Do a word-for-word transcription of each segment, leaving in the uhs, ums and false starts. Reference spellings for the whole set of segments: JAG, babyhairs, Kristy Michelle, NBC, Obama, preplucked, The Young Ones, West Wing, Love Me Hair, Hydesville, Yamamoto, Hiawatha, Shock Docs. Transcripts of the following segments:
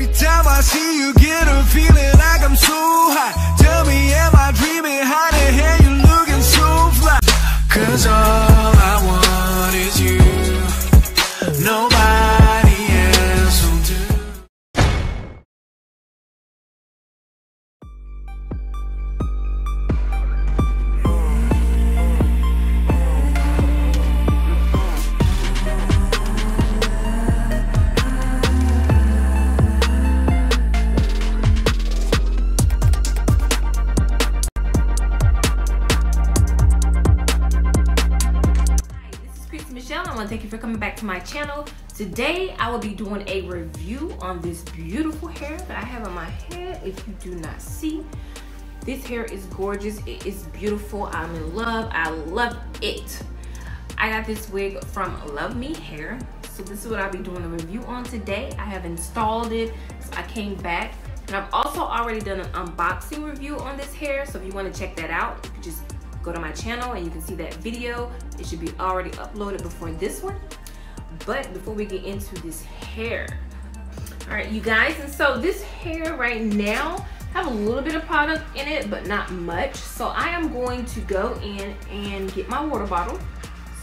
Every time I see you, get a feeling like I'm so high. Tell me, am I dreaming? How the hell you looking so fly? Cause all I want is you. Nobody else will do. Thank you for coming back to my channel. Today I will be doing a review on this beautiful hair that I have on my head. If you do not see, this hair is gorgeous. It is beautiful. I'm in love. I love it. I got this wig from Love Me Hair. So this is what I'll be doing a review on today. I have installed it. So I came back. And I've also already done an unboxing review on this hair. So if you want to check that out, you can just go to my channel and you can see that video. It should be already uploaded before this one. But before we get into this hair, all right, you guys, and so this hair right now have a little bit of product in it, but not much. So I am going to go in and get my water bottle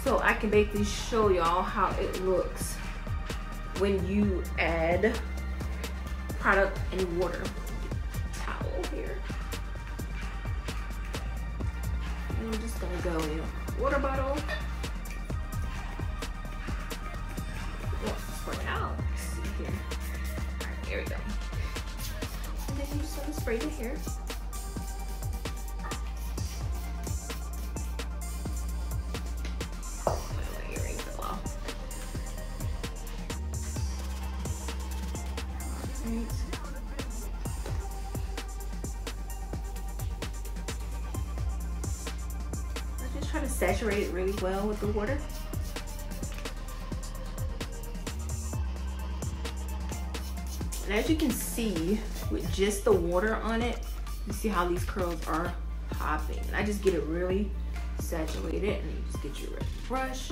so I can basically show y'all how it looks when you add product and water. Towel here. I'm just gonna go in water bottle. Spray it out. Let's see here. All right, here we go. And then you just wanna spray the hair. To saturate it really well with the water. And as you can see, with just the water on it, you see how these curls are popping. And I just get it really saturated, and you just get your brush.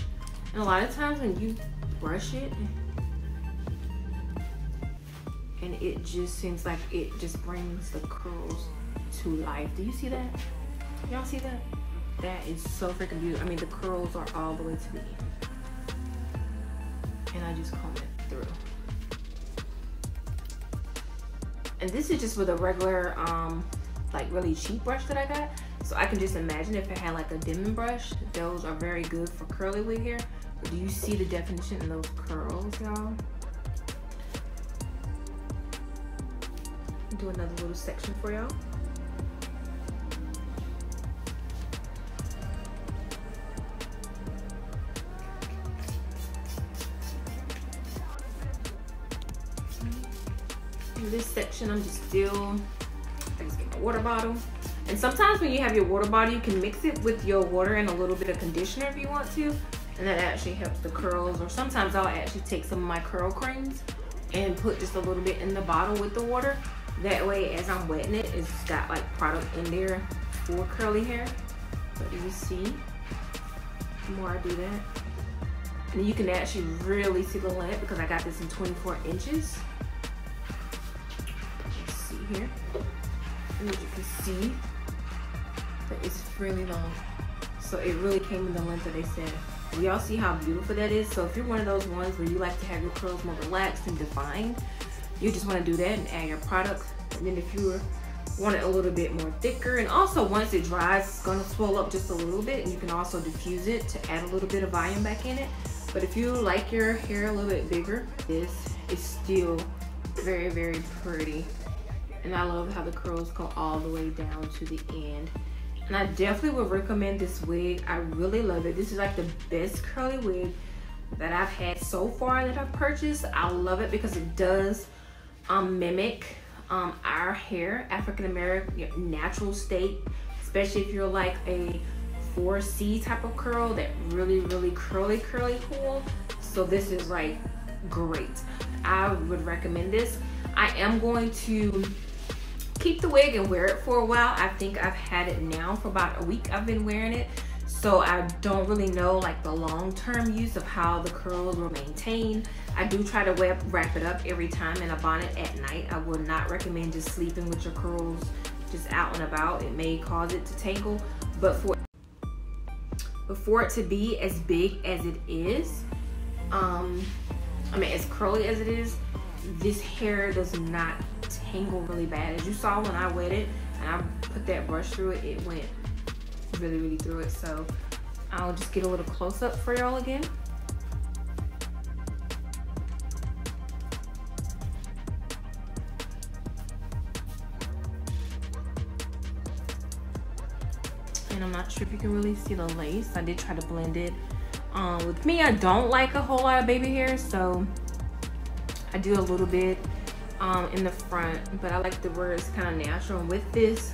And a lot of times when you brush it, and it just seems like it just brings the curls to life. Do you see that? Y'all see that? That is so freaking beautiful. I mean, the curls are all the way to the end. And I just comb it through. And this is just with a regular, um, like really cheap brush that I got. So I can just imagine if it had like a dimming brush, those are very good for curly wig hair. But do you see the definition in those curls, y'all? Do another little section for y'all. This section I'm just still I just get my water bottle, and sometimes when you have your water bottle you can mix it with your water and a little bit of conditioner if you want to, and that actually helps the curls. Or sometimes I'll actually take some of my curl creams and put just a little bit in the bottle with the water, that way as I'm wetting it, it's got like product in there for curly hair. But you see, the more I do that, and you can actually really see the length because I got this in twenty-four inches here, and as you can see that it's really long, so it really came in the length that they said. Y'all see how beautiful that is? So if you're one of those ones where you like to have your curls more relaxed and defined, you just want to do that and add your products. And then if you want it a little bit more thicker, and also once it dries it's going to swell up just a little bit, and you can also diffuse it to add a little bit of volume back in it. But if you like your hair a little bit bigger, this is still very very pretty. And I love how the curls go all the way down to the end. And I definitely would recommend this wig. I really love it. This is like the best curly wig that I've had so far that I've purchased. I love it because it does um, mimic um, our hair, African American natural state, especially if you're like a four C type of curl, that really, really curly, curly cool. So this is like great. I would recommend this. I am going to keep the wig and wear it for a while. I think I've had it now for about a week. I've been wearing it, So I don't really know like the long-term use of how the curls will maintain. I do try to wrap, wrap it up every time in a bonnet at night. I would not recommend just sleeping with your curls just out and about. It may cause it to tangle, but for, but for it to be as big as it is, um, I mean as curly as it is, this hair does not tangle really bad. As you saw when I wet it and I put that brush through it, it went really really through it. So I'll just get a little close-up for y'all again. And I'm not sure if you can really see the lace. I did try to blend it. Um, with me, I don't like a whole lot of baby hair, so I do a little bit um, in the front, but I like the where it's kind of natural. And with this,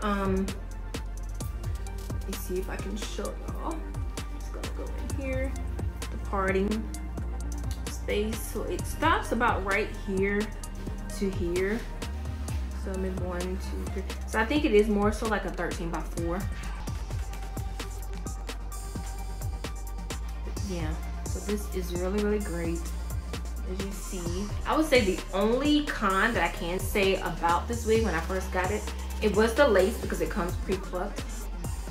um, let me see if I can show y'all. Just gonna go in here, the parting space. So it stops about right here to here. So maybe one, two, three. So I think it is more so like a thirteen by four. Yeah, so this is really, really great. As you see, I would say the only con that I can say about this wig when I first got it, it was the lace, because it comes pre-plucked.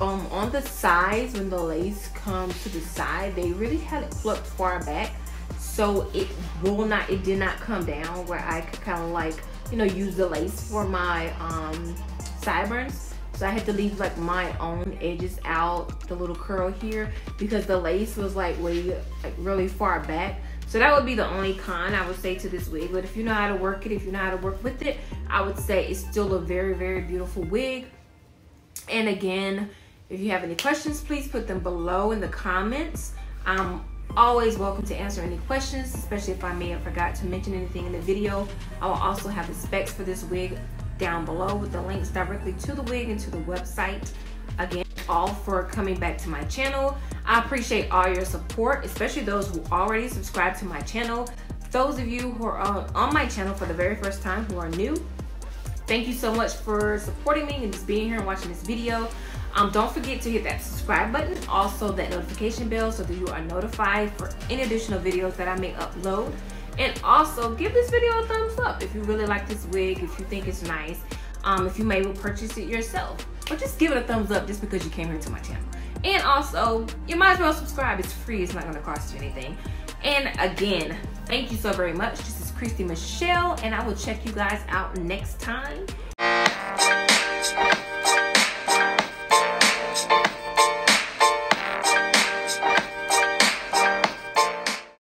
Um, on the sides, when the lace comes to the side, they really had it plucked far back, so it will not, it did not come down where I could kind of like, you know, use the lace for my um, sideburns. So I had to leave like my own edges out, the little curl here, because the lace was like way, like really far back. So that would be the only con I would say to this wig. But if you know how to work it, if you know how to work with it, I would say it's still a very, very beautiful wig. And again, if you have any questions, please put them below in the comments. I'm always welcome to answer any questions, especially if I may have forgot to mention anything in the video. I will also have the specs for this wig down below with the links directly to the wig and to the website. Again, all for coming back to my channel. I appreciate all your support, especially those who already subscribe to my channel. Those of you who are on, on my channel for the very first time, who are new, thank you so much for supporting me and just being here and watching this video. Um, don't forget to hit that subscribe button, also that notification bell, so that you are notified for any additional videos that I may upload. And also give this video a thumbs up if you really like this wig, if you think it's nice, um, if you may will purchase it yourself. Or just give it a thumbs up just because you came here to my channel. And also, you might as well subscribe. It's free. It's not going to cost you anything. And again, thank you so very much. This is Kristy Michelle, and I will check you guys out next time.